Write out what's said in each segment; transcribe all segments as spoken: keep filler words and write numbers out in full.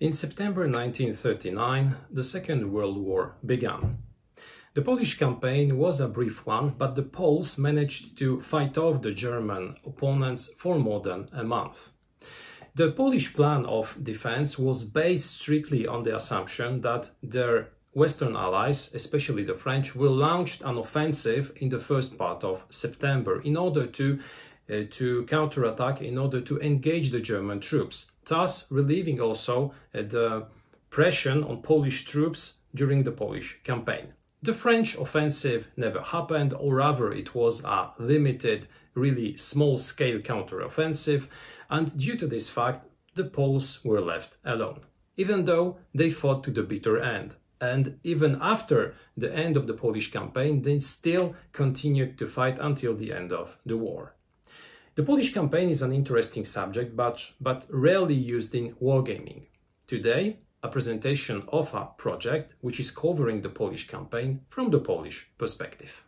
In September nineteen thirty-nine, the Second World War began. The Polish campaign was a brief one, but the Poles managed to fight off the German opponents for more than a month. The Polish plan of defense was based strictly on the assumption that their Western allies, especially the French, will launch an offensive in the first part of September in order to, uh, to counterattack, in order to engage the German troops, thus relieving also uh, the pressure on Polish troops during the Polish campaign. The French offensive never happened, or rather it was a limited, really small-scale counteroffensive, and due to this fact, the Poles were left alone, even though they fought to the bitter end. And even after the end of the Polish campaign, they still continued to fight until the end of the war. The Polish campaign is an interesting subject, but, but rarely used in wargaming. Today, a presentation of a project which is covering the Polish campaign from the Polish perspective.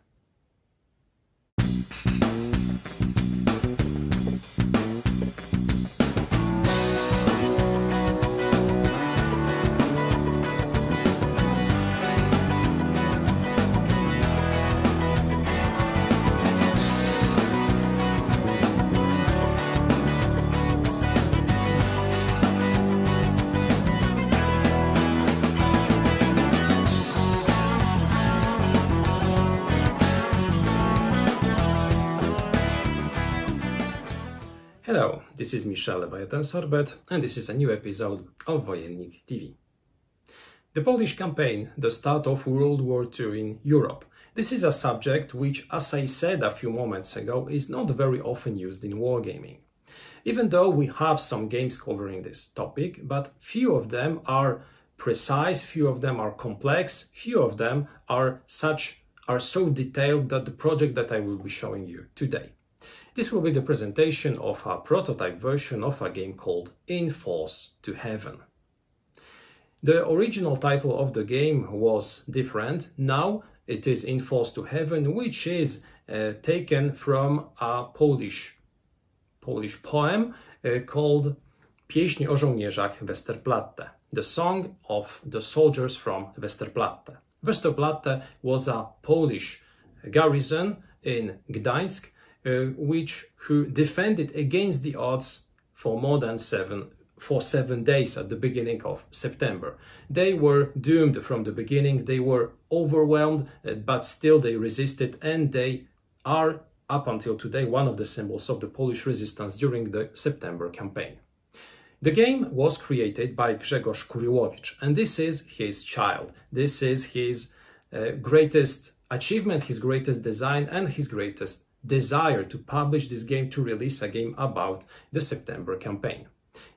Hello, this is Michele Bajot-Sarbet and this is a new episode of Wojennik T V. The Polish campaign, the start of World War Two in Europe. This is a subject which, as I said a few moments ago, is not very often used in wargaming. Even though we have some games covering this topic, but few of them are precise, few of them are complex, few of them are, such, are so detailed that the project that I will be showing you today. This will be the presentation of a prototype version of a game called In Fours to Heaven. The original title of the game was different. Now it is In Fours to Heaven, which is uh, taken from a Polish, Polish poem uh, called Pieśń o Żołnierzach Westerplatte, the song of the soldiers from Westerplatte. Westerplatte was a Polish garrison in Gdańsk, Uh, which who defended against the odds for more than seven for seven days at the beginning of September. They were doomed from the beginning, they were overwhelmed, uh, but still they resisted, and they are up until today one of the symbols of the Polish resistance during the September campaign. The game was created by Grzegorz Kuryłowicz, and this is his child. This is his uh, greatest achievement, his greatest design, and his greatest desire to publish this game, to release a game about the September campaign.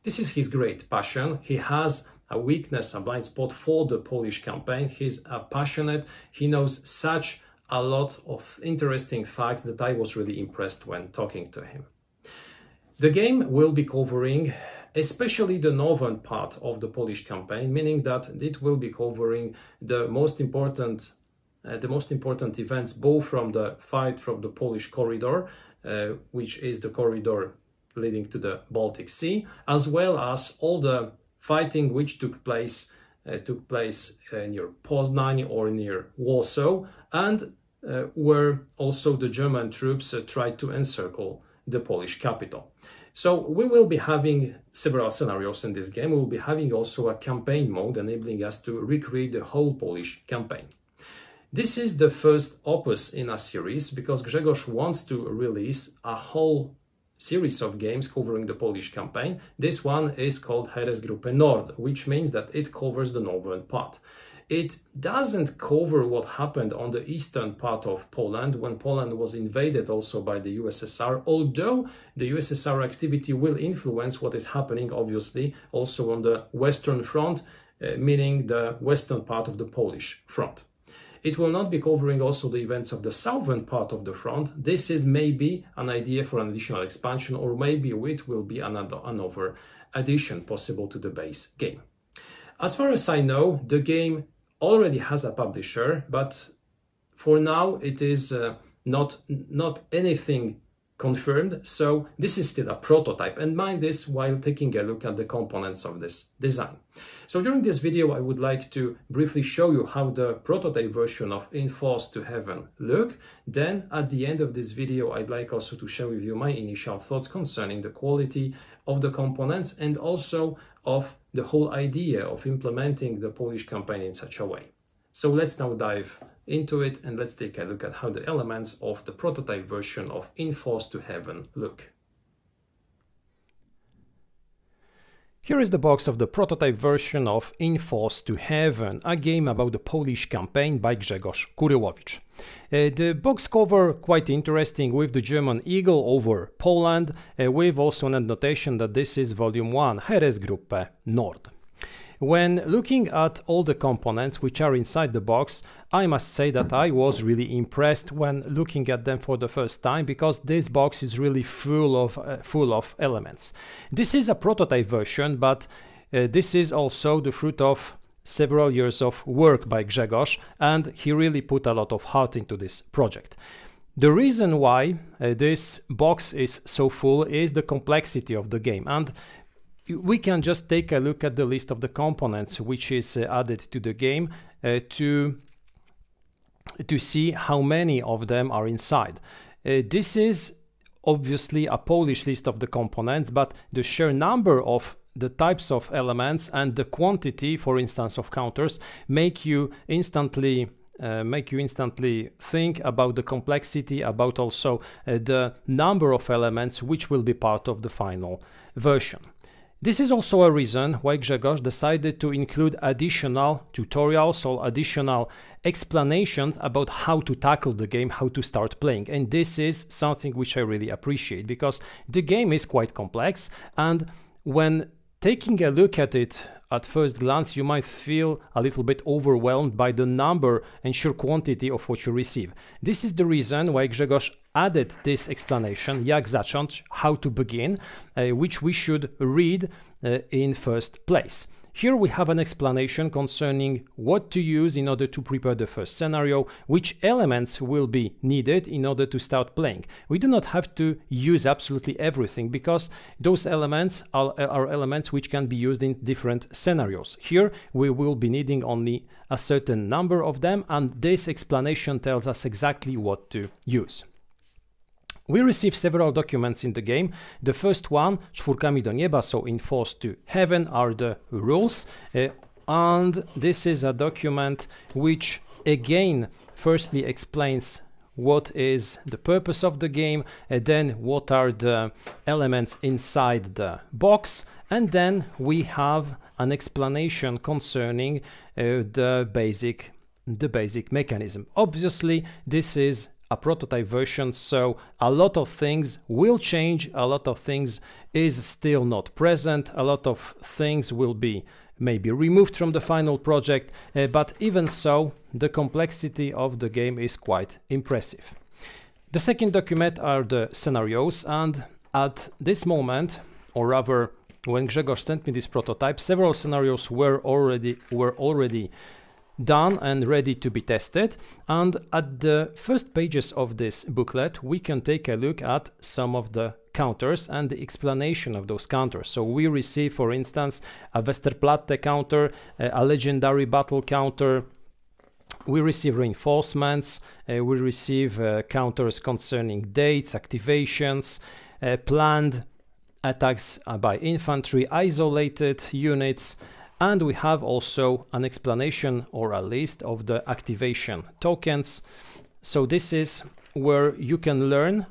This is his great passion. He has a weakness, a blind spot for the Polish campaign. He's a passionate. He knows such a lot of interesting facts that I was really impressed when talking to him. The game will be covering especially the northern part of the Polish campaign, meaning that it will be covering the most important Uh, the most important events, both from the fight from the Polish corridor, uh, which is the corridor leading to the Baltic Sea, as well as all the fighting which took place uh, took place uh, near Poznań or near Warsaw, and uh, where also the German troops uh, tried to encircle the Polish capital. So we will be having several scenarios in this game. We will be having also a campaign mode enabling us to recreate the whole Polish campaign. This is the first opus in a series, because Grzegorz wants to release a whole series of games covering the Polish campaign. This one is called Heeresgruppe Nord, which means that it covers the northern part. It doesn't cover what happened on the eastern part of Poland, when Poland was invaded also by the U S S R, although the U S S R activity will influence what is happening, obviously, also on the western front, uh, meaning the western part of the Polish front. It will not be covering also the events of the southern part of the front. This is maybe an idea for an additional expansion, or maybe it will be another, another addition possible to the base game. As far as I know, the game already has a publisher, but for now it is uh, not, not anything confirmed, so this is still a prototype, and mind this while taking a look at the components of this design. So during this video I would like to briefly show you how the prototype version of In Fours to Heaven look, then at the end of this video I'd like also to share with you my initial thoughts concerning the quality of the components and also of the whole idea of implementing the Polish campaign in such a way. So let's now dive into it and let's take a look at how the elements of the prototype version of In Fours to Heaven look. Here is the box of the prototype version of In Fours to Heaven, a game about the Polish campaign by Grzegorz Kuryłowicz. Uh, the box cover quite interesting, with the German eagle over Poland, uh, with also an annotation that this is volume one, Heeresgruppe Nord. When looking at all the components which are inside the box, I must say that I was really impressed when looking at them for the first time, because this box is really full of uh, full of elements. This is a prototype version, but uh, this is also the fruit of several years of work by Grzegorz, and he really put a lot of heart into this project. The reason why uh, this box is so full is the complexity of the game, and we can just take a look at the list of the components which is uh, added to the game uh, to, to see how many of them are inside. Uh, this is obviously a Polish list of the components, but the sheer number of the types of elements and the quantity, for instance, of counters make you instantly Uh, make you instantly think about the complexity, about also uh, the number of elements which will be part of the final version. This is also a reason why Grzegorz decided to include additional tutorials or additional explanations about how to tackle the game, how to start playing. And this is something which I really appreciate, because the game is quite complex, and when taking a look at it at first glance, you might feel a little bit overwhelmed by the number and sheer quantity of what you receive. This is the reason why Grzegorz added this explanation, jak zacząć, how to begin, uh, which we should read uh, in first place. Here we have an explanation concerning what to use in order to prepare the first scenario, which elements will be needed in order to start playing. We do not have to use absolutely everything, because those elements are, are elements which can be used in different scenarios. Here we will be needing only a certain number of them, and this explanation tells us exactly what to use. We receive several documents in the game. The first one, Czwórkami do nieba, so In Fours to Heaven, are the rules. Uh, and this is a document which again firstly explains what is the purpose of the game, uh, then what are the elements inside the box, and then we have an explanation concerning uh, the basic the basic mechanism. Obviously this is a prototype version, so a lot of things will change, a lot of things is still not present, a lot of things will be maybe removed from the final project, uh, but even so, the complexity of the game is quite impressive. The second document are the scenarios, and at this moment, or rather when Grzegorz sent me this prototype, several scenarios were already were already done and ready to be tested, and at the first pages of this booklet we can take a look at some of the counters and the explanation of those counters. So we receive, for instance, a Westerplatte counter, a legendary battle counter, we receive reinforcements, uh, we receive uh, counters concerning dates, activations, uh, planned attacks by infantry, isolated units. And we have also an explanation or a list of the activation tokens. So this is where you can learn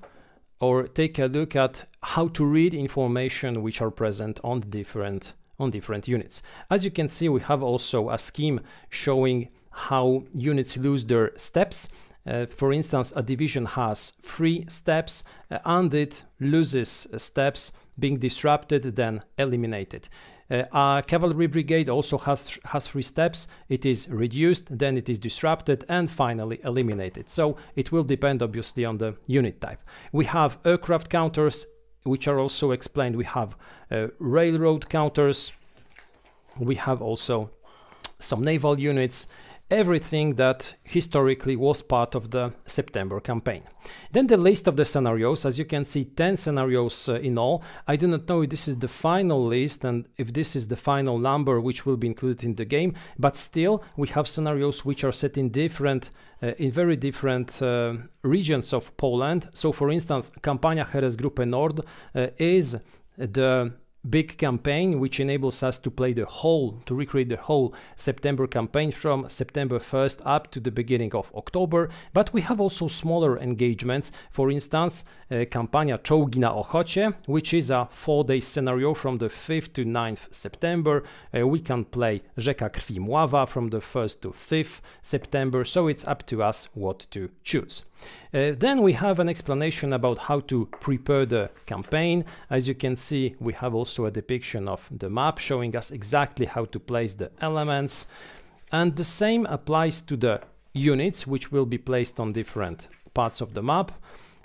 or take a look at how to read information which are present on different, on different units. As you can see, we have also a scheme showing how units lose their steps. Uh, for instance, a division has three steps uh, and it loses steps, being disrupted, then eliminated. Uh, a cavalry brigade also has, has three steps. It is reduced, then it is disrupted, and finally eliminated. So it will depend obviously on the unit type. We have aircraft counters, which are also explained. We have uh, railroad counters. We have also some naval units. everything that historically was part of the September campaign. Then the list of the scenarios, as you can see, ten scenarios uh, in all. I do not know if this is the final list and if this is the final number which will be included in the game, but still we have scenarios which are set in different uh, in very different uh, regions of Poland. So for instance, Kampania Heeresgruppe Nord uh, is the big campaign which enables us to play the whole, to recreate the whole September campaign from September first up to the beginning of October. But we have also smaller engagements, for instance uh, Kampania Czołgi na Ochocie, which is a four-day scenario from the fifth to ninth September. Uh, we can play Rzeka Krwi Mława from the first to fifth September, so it's up to us what to choose. Uh, then we have an explanation about how to prepare the campaign. As you can see, we have also a depiction of the map showing us exactly how to place the elements, and the same applies to the units which will be placed on different parts of the map.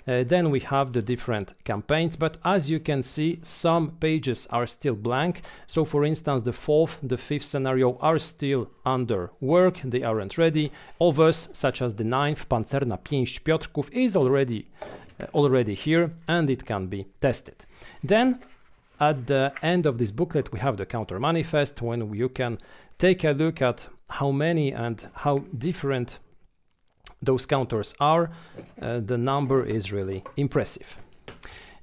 Uh, then we have the different campaigns, but as you can see, some pages are still blank. So for instance, the fourth, the fifth scenario are still under work, they aren't ready. Others, such as the ninth, Pancerna Pięść Piotrków, is already uh, already here and it can be tested. Then at the end of this booklet we have the counter manifest, when you can take a look at how many and how different those counters are. Uh, the number is really impressive.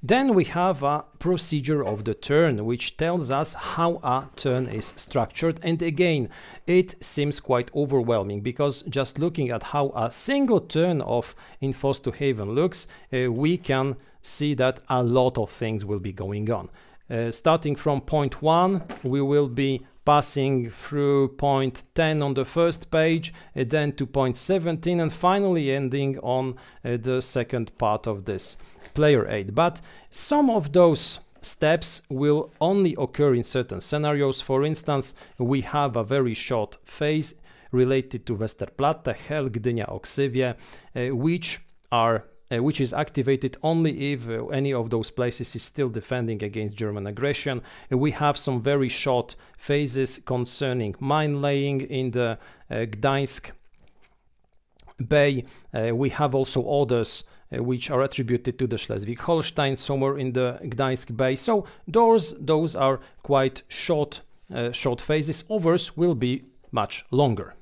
Then we have a procedure of the turn, which tells us how a turn is structured, and again it seems quite overwhelming, because just looking at how a single turn of In Fours to Heaven looks, uh, we can see that a lot of things will be going on. Uh, starting from point one, we will be passing through point ten on the first page, uh, then to point seventeen, and finally ending on uh, the second part of this player aid. But some of those steps will only occur in certain scenarios. For instance, we have a very short phase related to Westerplatte, Hel, Gdynia, Oksywie, uh, which are Uh, which is activated only if uh, any of those places is still defending against German aggression. Uh, we have some very short phases concerning mine laying in the uh, Gdańsk Bay. Uh, we have also orders uh, which are attributed to the Schleswig-Holstein somewhere in the Gdańsk Bay. So those, those are quite short, uh, short phases. Others will be much longer.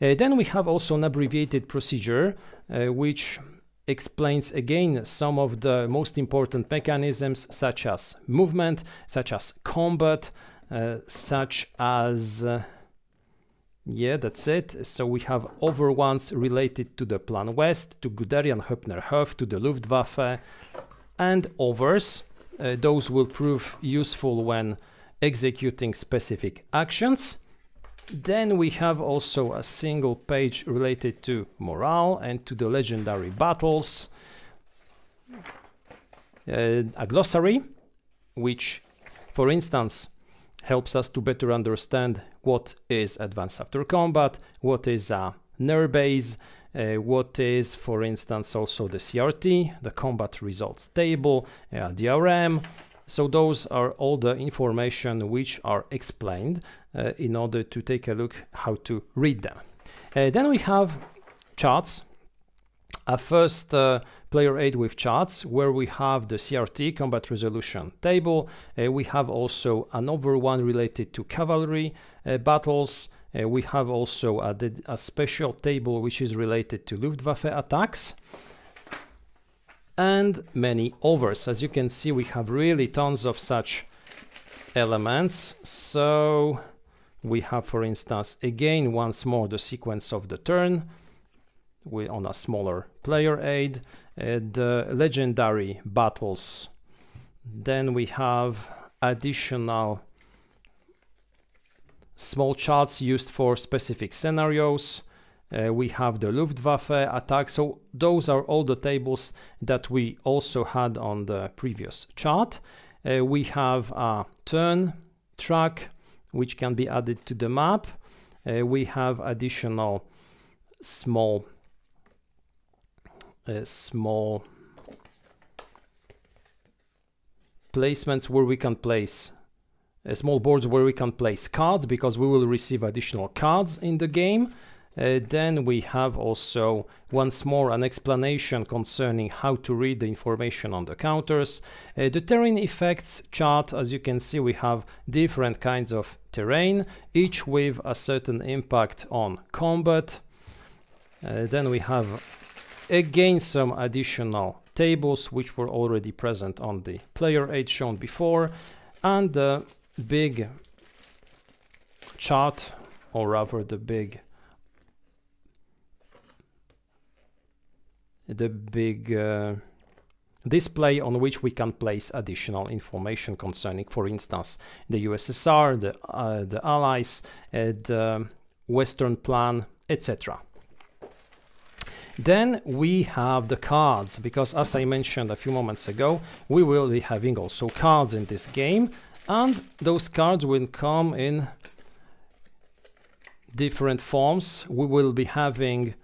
Uh, then we have also an abbreviated procedure uh, which explains again some of the most important mechanisms, such as movement, such as combat, uh, such as uh, yeah, that's it. So we have other ones related to the Plan West, to Guderian, Hübner, Hoff, to the Luftwaffe, and others. Uh, those will prove useful when executing specific actions. Then we have also a single page related to morale and to the legendary battles. Uh, a glossary, which, for instance, helps us to better understand what is advance after combat, what is a N E R base, uh, what is, for instance, also the C R T, the combat results table, uh, D R M. So those are all the information which are explained uh, in order to take a look how to read them. Uh, then we have charts. A first uh, player aid with charts, where we have the C R T, combat resolution table. Uh, we have also another one related to cavalry uh, battles. Uh, we have also a, a special table which is related to Luftwaffe attacks, and many others. As you can see, we have really tons of such elements. So we have, for instance, again, once more the sequence of the turn with on a smaller player aid, uh, the legendary battles. Then we have additional small charts used for specific scenarios. Uh, we have the Luftwaffe attack. So those are all the tables that we also had on the previous chart. Uh, we have a turn track which can be added to the map. Uh, we have additional small uh, small placements where we can place uh, small boards where we can place cards, because we will receive additional cards in the game. Uh, then we have also once more an explanation concerning how to read the information on the counters. Uh, the terrain effects chart, as you can see, we have different kinds of terrain, each with a certain impact on combat. Uh, then we have again some additional tables which were already present on the player aid shown before, and the big chart, or rather the big the big uh, display on which we can place additional information concerning, for instance, the U S S R, the, uh, the Allies, uh, the Western Plan, et cetera. Then we have the cards, because as I mentioned a few moments ago, we will be having also cards in this game, and those cards will come in different forms. We will be having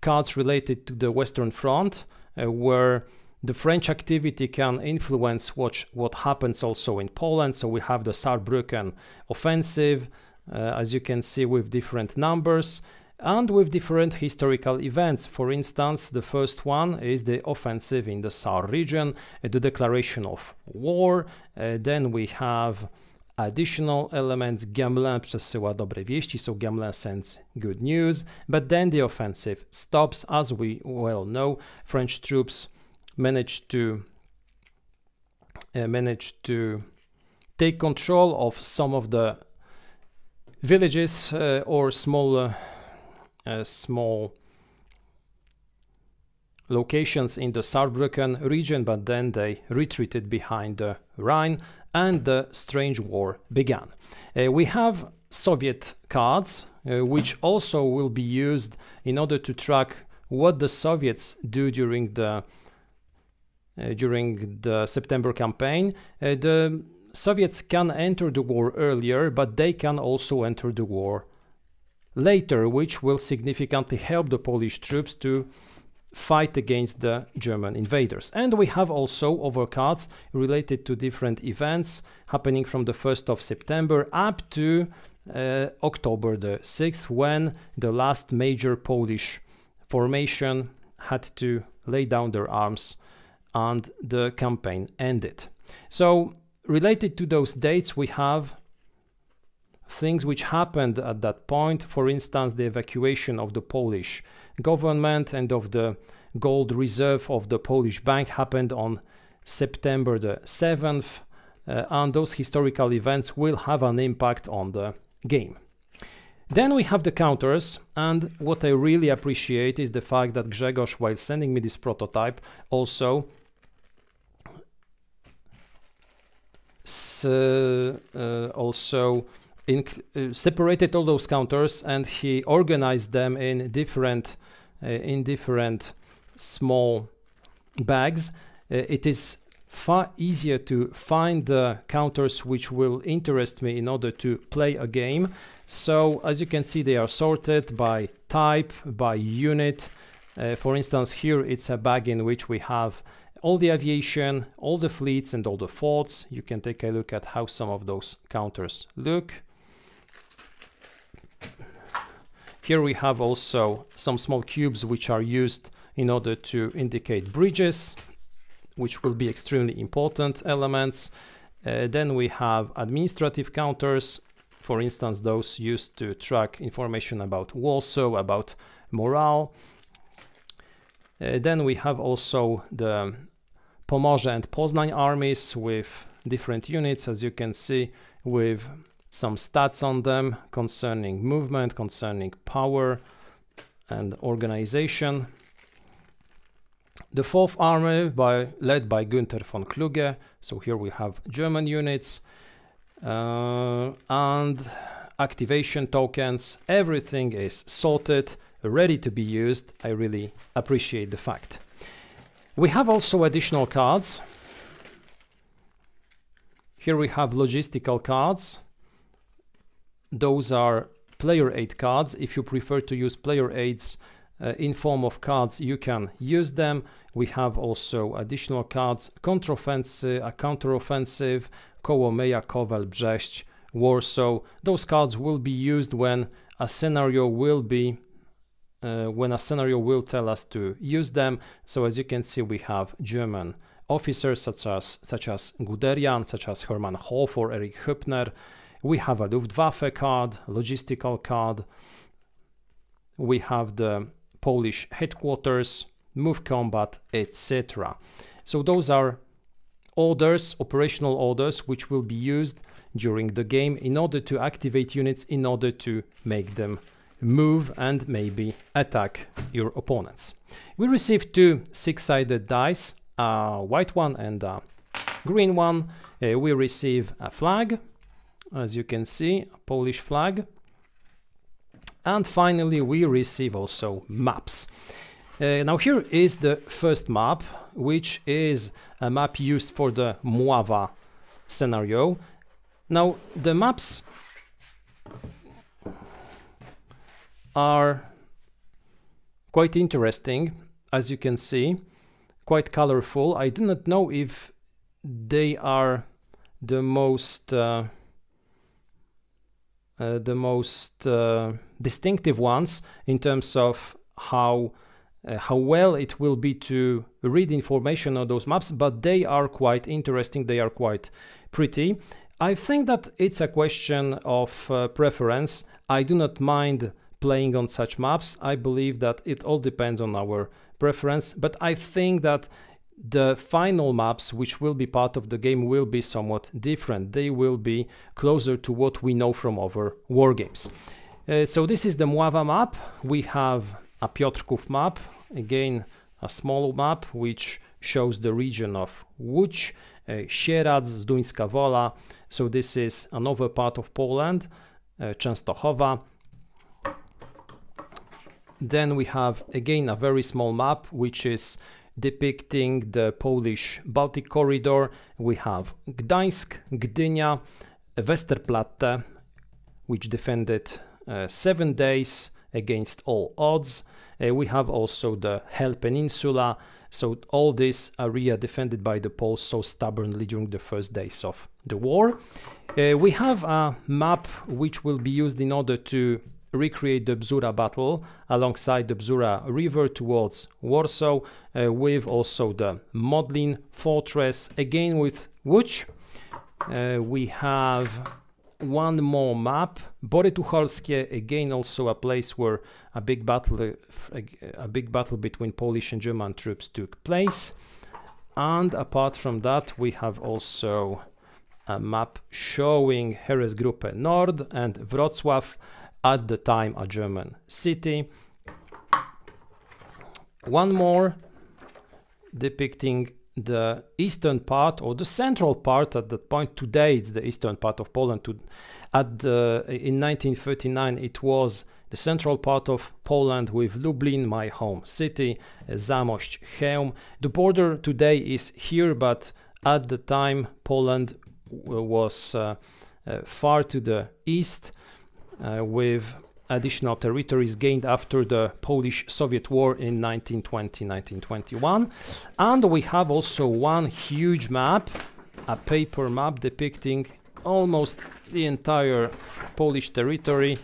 cards related to the Western Front, uh, where the French activity can influence what, what happens also in Poland. So we have the Saarbrücken offensive, uh, as you can see, with different numbers and with different historical events. For instance, the first one is the offensive in the Saar region, uh, the declaration of war. Uh, then we have additional elements. Gamelin przesyła dobre wieści, so Gamelin sends good news, but then the offensive stops. As we well know, French troops managed to uh, managed to take control of some of the villages uh, or small uh, Uh, small locations in the Saarbrücken region, but then they retreated behind the Rhine and the strange war began. Uh, we have Soviet cards, uh, which also will be used in order to track what the Soviets do during the uh, during the September campaign. Uh, the Soviets can enter the war earlier, but they can also enter the war later, which will significantly help the Polish troops to fight against the German invaders. And we have also other cards related to different events happening from the first of September up to uh, October the sixth, when the last major Polish formation had to lay down their arms and the campaign ended. So related to those dates, we have things which happened at that point, for instance, the evacuation of the Polish government and of the gold reserve of the Polish bank happened on September the seventh, uh, and those historical events will have an impact on the game. Then we have the counters, and what I really appreciate is the fact that Grzegorz, while sending me this prototype, also uh, also In, uh, separated all those counters, and he organized them in different uh, in different small bags. Uh, it is far easier to find the counters which will interest me in order to play a game. So as you can see, they are sorted by type, by unit. Uh, for instance, here it's a bag in which we have all the aviation, all the fleets, and all the forts. You can take a look at how some of those counters look. Here we have also some small cubes which are used in order to indicate bridges, which will be extremely important elements. Uh, then we have administrative counters, for instance, those used to track information about Warsaw, about morale. Uh, then we have also the Pomorze and Poznań armies with different units, as you can see, with some stats on them concerning movement, concerning power and organization. The fourth Army by, led by Günther von Kluge, so here we have German units, uh, and activation tokens. Everything is sorted, ready to be used. I really appreciate the fact. We have also additional cards. Here we have logistical cards. Those are player aid cards. If you prefer to use player aids uh, in form of cards, you can use them. We have also additional cards: Contraoffensive, a counteroffensive, Kołomeja, Kowel, Brześć, Warsaw. Those cards will be used when a scenario will be uh, when a scenario will tell us to use them. So as you can see, we have German officers such as such as Guderian, such as Hermann Hoff or Erich Hübner. We have a Luftwaffe card, logistical card. We have the Polish headquarters, move combat, et cetera. So those are orders, operational orders, which will be used during the game in order to activate units, in order to make them move and maybe attack your opponents. We received two six-sided dice, a white one and a green one. Uh, we receive a flag, as you can see, a Polish flag. And finally, we receive also maps. Uh, now here is the first map, which is a map used for the Mława scenario. Now the maps are quite interesting, as you can see, quite colorful. I do not know if they are the most uh, uh, the most uh, distinctive ones in terms of how Uh, how well it will be to read information on those maps, but they are quite interesting, they are quite pretty. I think that it's a question of uh, preference. I do not mind playing on such maps. I believe that it all depends on our preference, but I think that the final maps, which will be part of the game, will be somewhat different. They will be closer to what we know from other war games. Uh, so this is the Mława map. We have a Piotrków map, again a small map which shows the region of Łódź, uh, Sieradz, Zduńska Wola, so this is another part of Poland, uh, Częstochowa. Then we have again a very small map which is depicting the Polish Baltic corridor. We have Gdańsk, Gdynia, Westerplatte, which defended uh, seven days against all odds. Uh, we have also the Hel Peninsula, so all this area defended by the Poles so stubbornly during the first days of the war. Uh, we have a map which will be used in order to recreate the Bzura battle alongside the Bzura river towards Warsaw, uh, with also the Modlin fortress, again with Łódź. Uh, we have one more map, Bory Tucholskie, again also a place where a big battle a big battle between Polish and German troops took place. And apart from that, we have also a map showing Heeresgruppe Nord and Wrocław, at the time a German city. One more depicting the eastern part, or the central part at that point. Today it's the eastern part of Poland. To, at the, in nineteen thirty-nine it was the central part of Poland with Lublin, my home city, Zamość, Chełm. The border today is here, but at the time Poland was uh, uh, far to the east, uh, with additional territories gained after the Polish-Soviet war in nineteen twenty to nineteen twenty-one. And we have also one huge map, a paper map depicting almost the entire Polish territory,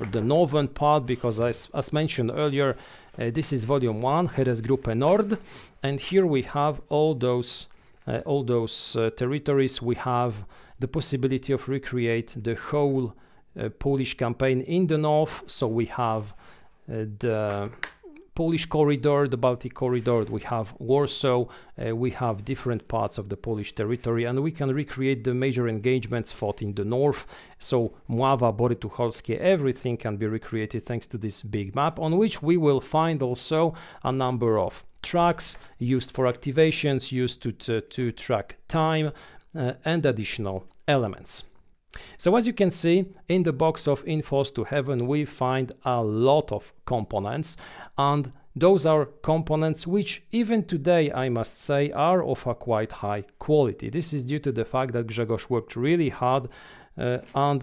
or the northern part, because as, as mentioned earlier, uh, this is volume one, Heeresgruppe Nord, and here we have all those uh, all those uh, territories. We have the possibility of recreate the whole Uh, Polish campaign in the north, so we have uh, the Polish corridor, the Baltic corridor, we have Warsaw, uh, we have different parts of the Polish territory, and we can recreate the major engagements fought in the north. So Mława, Bory Tucholskie, everything can be recreated thanks to this big map, on which we will find also a number of tracks used for activations, used to, to, to track time, uh, and additional elements. So as you can see, in the box of In Fours to Heaven we find a lot of components, and those are components which even today, I must say, are of a quite high quality. This is due to the fact that Grzegorz worked really hard, uh, and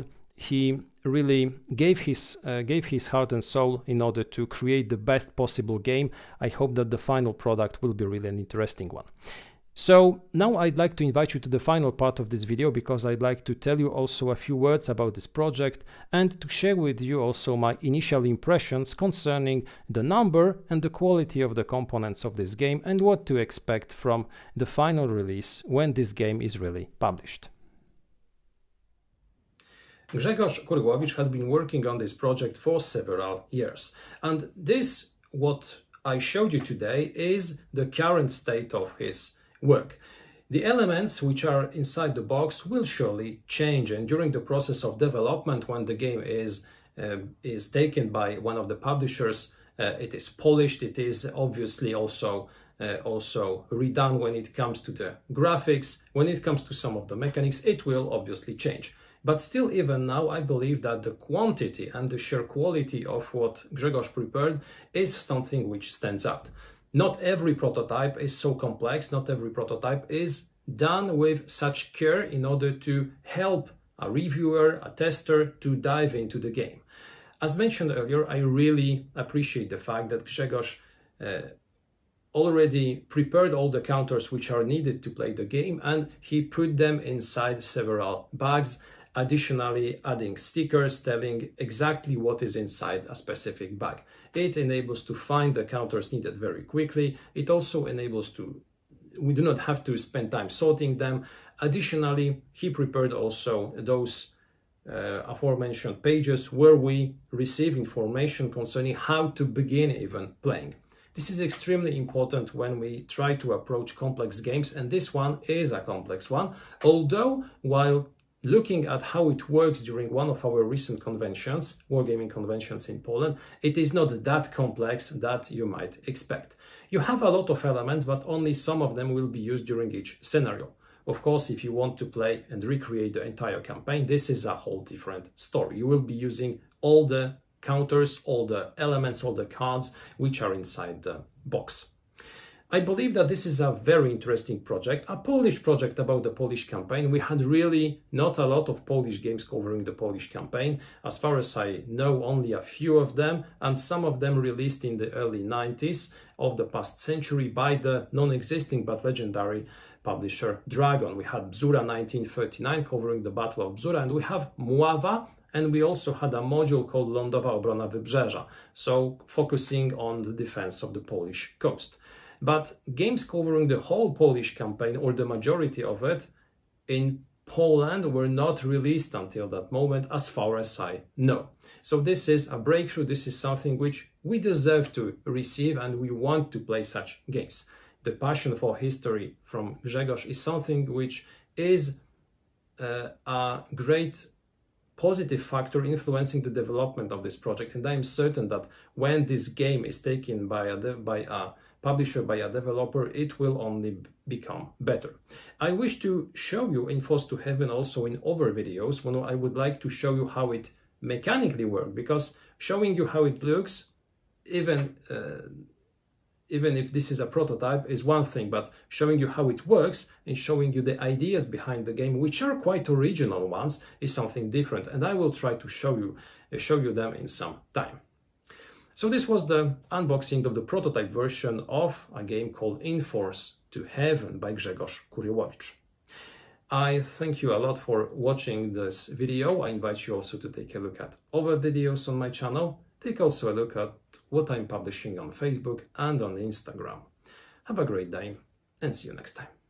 he really gave his uh, gave his heart and soul in order to create the best possible game. I hope that the final product will be really an interesting one. So now I'd like to invite you to the final part of this video, because I'd like to tell you also a few words about this project and to share with you also my initial impressions concerning the number and the quality of the components of this game and what to expect from the final release when this game is really published. Grzegorz Kuryłowicz has been working on this project for several years, and this what I showed you today is the current state of his work. The elements which are inside the box will surely change, and during the process of development, when the game is uh, is taken by one of the publishers, uh, it is polished, it is obviously also uh, also redone when it comes to the graphics, when it comes to some of the mechanics, it will obviously change. But still, even now, I believe that the quantity and the sheer quality of what Grzegorz prepared is something which stands out. Not every prototype is so complex, not every prototype is done with such care in order to help a reviewer, a tester to dive into the game. As mentioned earlier, I really appreciate the fact that Grzegorz uh, already prepared all the counters which are needed to play the game, and he put them inside several bags, additionally adding stickers telling exactly what is inside a specific bag. It enables to find the counters needed very quickly. It also enables to, we do not have to spend time sorting them. Additionally, he prepared also those uh, aforementioned pages where we receive information concerning how to begin even playing. This is extremely important when we try to approach complex games, and this one is a complex one, although while looking at how it works during one of our recent conventions, wargaming conventions in Poland, it is not that complex that you might expect. You have a lot of elements, but only some of them will be used during each scenario. Of course, if you want to play and recreate the entire campaign, this is a whole different story. You will be using all the counters, all the elements, all the cards which are inside the box. I believe that this is a very interesting project, a Polish project about the Polish campaign. We had really not a lot of Polish games covering the Polish campaign. As far as I know, only a few of them, and some of them released in the early nineties of the past century by the non-existing but legendary publisher Dragon. We had Bzura nineteen thirty-nine covering the Battle of Bzura, and we have Mława, and we also had a module called Lądowa Obrona Wybrzeża, so focusing on the defense of the Polish coast. But games covering the whole Polish campaign, or the majority of it, in Poland were not released until that moment, as far as I know. So this is a breakthrough, this is something which we deserve to receive, and we want to play such games. The passion for history from Grzegorz is something which is uh, a great positive factor influencing the development of this project, and I am certain that when this game is taken by a, by a publisher, by a developer, it will only become better. I wish to show you In Fours to Heaven also in other videos, when I would like to show you how it mechanically works, because showing you how it looks, even uh, even if this is a prototype, is one thing, but showing you how it works and showing you the ideas behind the game, which are quite original ones, is something different, and I will try to show you, uh, show you them in some time. So this was the unboxing of the prototype version of a game called In Fours to Heaven by Grzegorz Kuryłowicz. I thank you a lot for watching this video. I invite you also to take a look at other videos on my channel. Take also a look at what I'm publishing on Facebook and on Instagram. Have a great day, and see you next time.